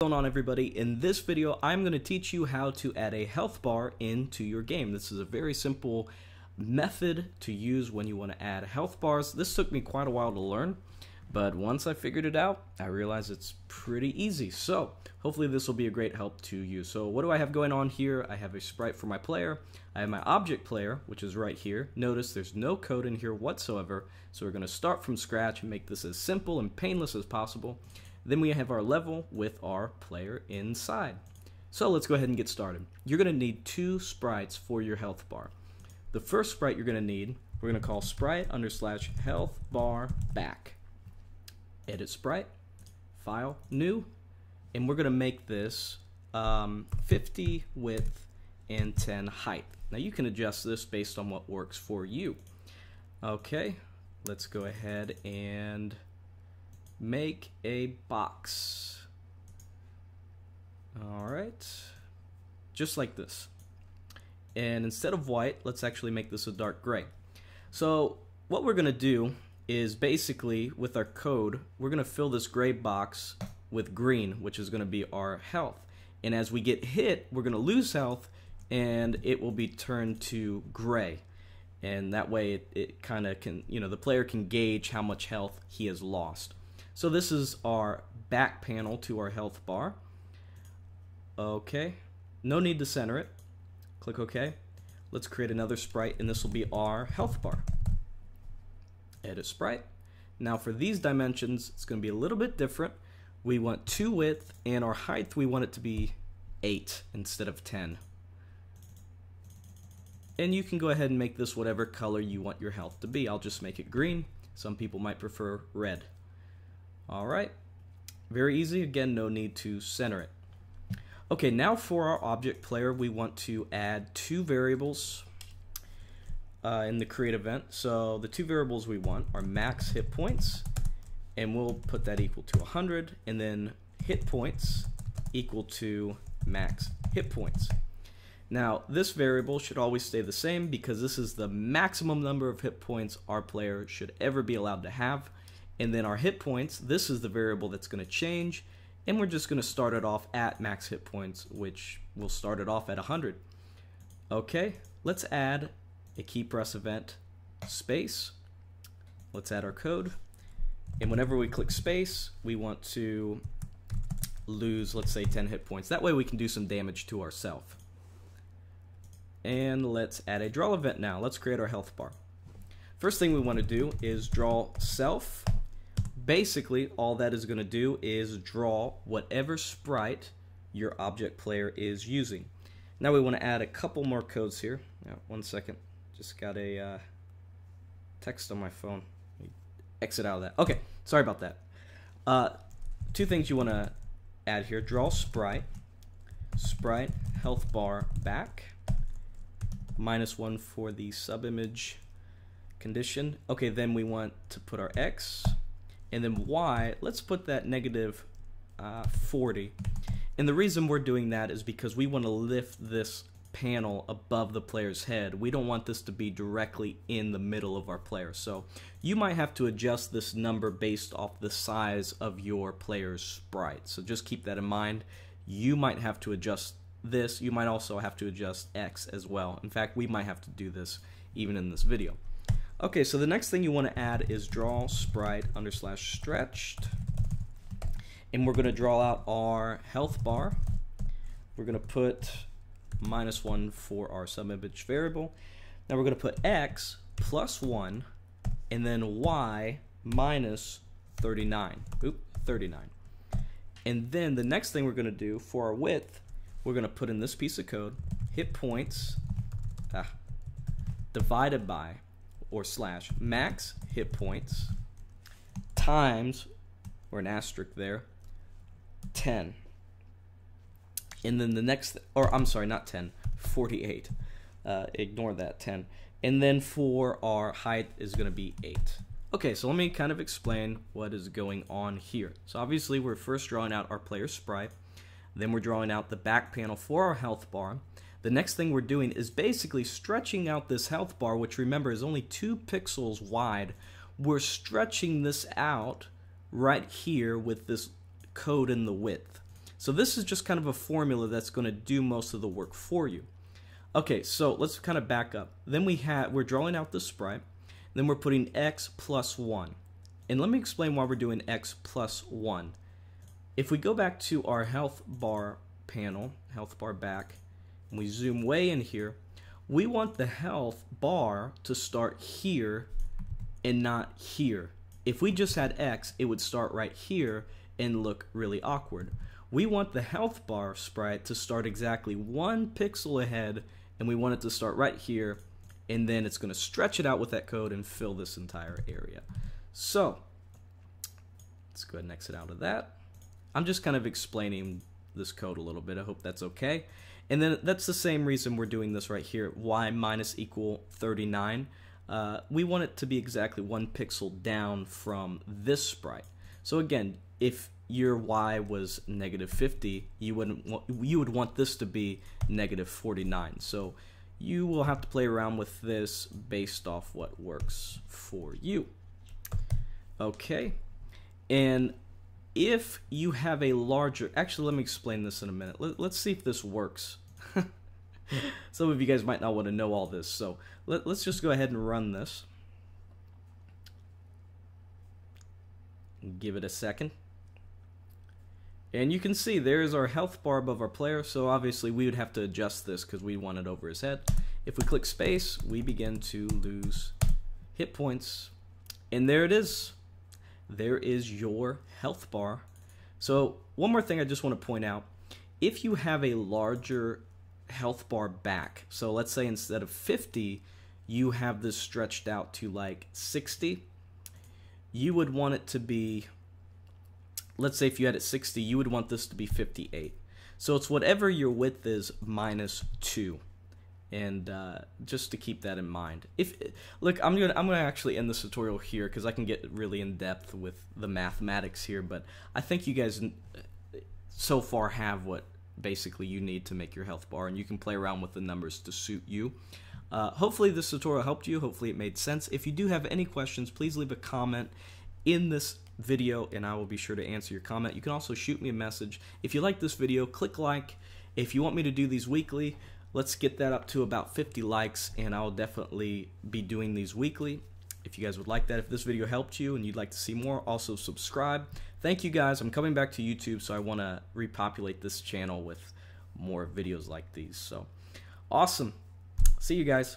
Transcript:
What's going on, everybody? In this video I'm going to teach you how to add a health bar into your game. This is a very simple method to use when you want to add health bars. This took me quite a while to learn, but once I figured it out I realized it's pretty easy, so hopefully this will be a great help to you. So what do I have going on here? I have a sprite for my player, I have my object player, which is right here. Notice there's no code in here whatsoever, so we're going to start from scratch and make this as simple and painless as possible. Then we have our level with our player inside. So let's go ahead and get started. You're going to need two sprites for your health bar. The first sprite you're going to need, we're going to call sprite / health bar back. Edit sprite, file, new, and we're going to make this 50 width and 10 height. Now you can adjust this based on what works for you. Okay, let's go ahead and make a box. Alright, just like this. And instead of white, let's actually make this a dark gray. So what we're going to do is basically with our code, we're going to fill this gray box with green, which is going to be our health. And as we get hit, we're going to lose health and it will be turned to gray. And that way it kind of can, you know, the player can gauge how much health he has lost. So this is our back panel to our health bar. Okay, no need to center it. Click OK. Let's create another sprite, and this will be our health bar. Edit sprite. Now for these dimensions, it's going to be a little bit different. We want 2 width, and our height, we want it to be 8 instead of 10. And you can go ahead and make this whatever color you want your health to be. I'll just make it green. Some people might prefer red. Alright, very easy. Again, no need to center it. Okay, now for our object player, we want to add 2 variables in the create event. So the 2 variables we want are max hit points, and we'll put that equal to 100, and then hit points equal to max hit points. Now this variable should always stay the same because this is the maximum number of hit points our player should ever be allowed to have. And then our hit points, this is the variable that's going to change, and we're just going to start it off at max hit points, which we'll start it off at 100. Okay, let's add a key press event, space. Let's add our code, and whenever we click space, we want to lose, let's say, 10 hit points. That way we can do some damage to ourselves. And let's add a draw event now. Let's create our health bar. First thing we want to do is draw self. Basically, all that is going to do is draw whatever sprite your object player is using. Now we want to add a couple more codes here. Now, one second, just got a text on my phone. Let me exit out of that. Okay, sorry about that. 2 things you want to add here: draw sprite, sprite health bar back, -1 for the sub image condition. Okay, then we want to put our X. And then Y, let's put that -40. And the reason we're doing that is because we want to lift this panel above the player's head. We don't want this to be directly in the middle of our player. So you might have to adjust this number based off the size of your player's sprite. So just keep that in mind. You might have to adjust this. You might also have to adjust X as well. In fact, we might have to do this even in this video. Okay, so the next thing you want to add is draw sprite / stretched, and we're going to draw out our health bar. We're going to put -1 for our sub image variable. Now we're going to put X +1 and then Y -39. Oop, 39. And then the next thing we're going to do for our width, we're going to put in this piece of code, hit points divided by or / max hit points times, or an asterisk there, 10. And then the next, or I'm sorry, not 10, 48. Ignore that 10. And then for our height is going to be 8. Okay, so let me kind of explain what is going on here. So obviously we're first drawing out our player sprite. Then we're drawing out the back panel for our health bar. The next thing we're doing is basically stretching out this health bar, which remember is only 2 pixels wide. We're stretching this out right here with this code in the width. So this is just kind of a formula that's going to do most of the work for you. Okay, so let's kind of back up. Then we're drawing out the sprite. Then we're putting x plus 1. And let me explain why we're doing x plus 1. If we go back to our health bar panel, health bar back, and we zoom way in here, we want the health bar to start here and not here. If we just had x, it would start right here and look really awkward. We want the health bar sprite to start exactly 1 pixel ahead, and we want it to start right here, and then it's going to stretch it out with that code and fill this entire area. So let's go ahead and exit out of that. I'm just kind of explaining this code a little bit. I hope that's okay. And then that's the same reason we're doing this right here, y minus equal 39. We want it to be exactly 1 pixel down from this sprite. So again, if your y was negative 50, you would want this to be negative 49. So you will have to play around with this based off what works for you. Okay, and if you have a larger, actually let me explain this in a minute. Let's see if this works. Some of you guys might not want to know all this, so let's just go ahead and run this. Give it a second. And you can see there's our health bar above our player, so obviously we would have to adjust this because we want it over his head. If we click space, we begin to lose hit points. And there it is. There is your health bar. So one more thing I just want to point out. If you have a larger health bar back, so let's say instead of 50, you have this stretched out to like 60, you would want it to be, let's say if you had it 60, you would want this to be 58. So it's whatever your width is minus 2, and just to keep that in mind. If look, I'm gonna actually end this tutorial here because I can get really in depth with the mathematics here, but I think you guys so far have what basically you need to make your health bar, and you can play around with the numbers to suit you. Hopefully this tutorial helped you. Hopefully it made sense. If you do have any questions, please leave a comment in this video and I will be sure to answer your comment. You can also shoot me a message. If you like this video, click like. If you want me to do these weekly, let's get that up to about 50 likes and I'll definitely be doing these weekly. If you guys would like that, if this video helped you and you'd like to see more, also subscribe. Thank you guys. I'm coming back to YouTube, so I want to repopulate this channel with more videos like these. So awesome. See you guys.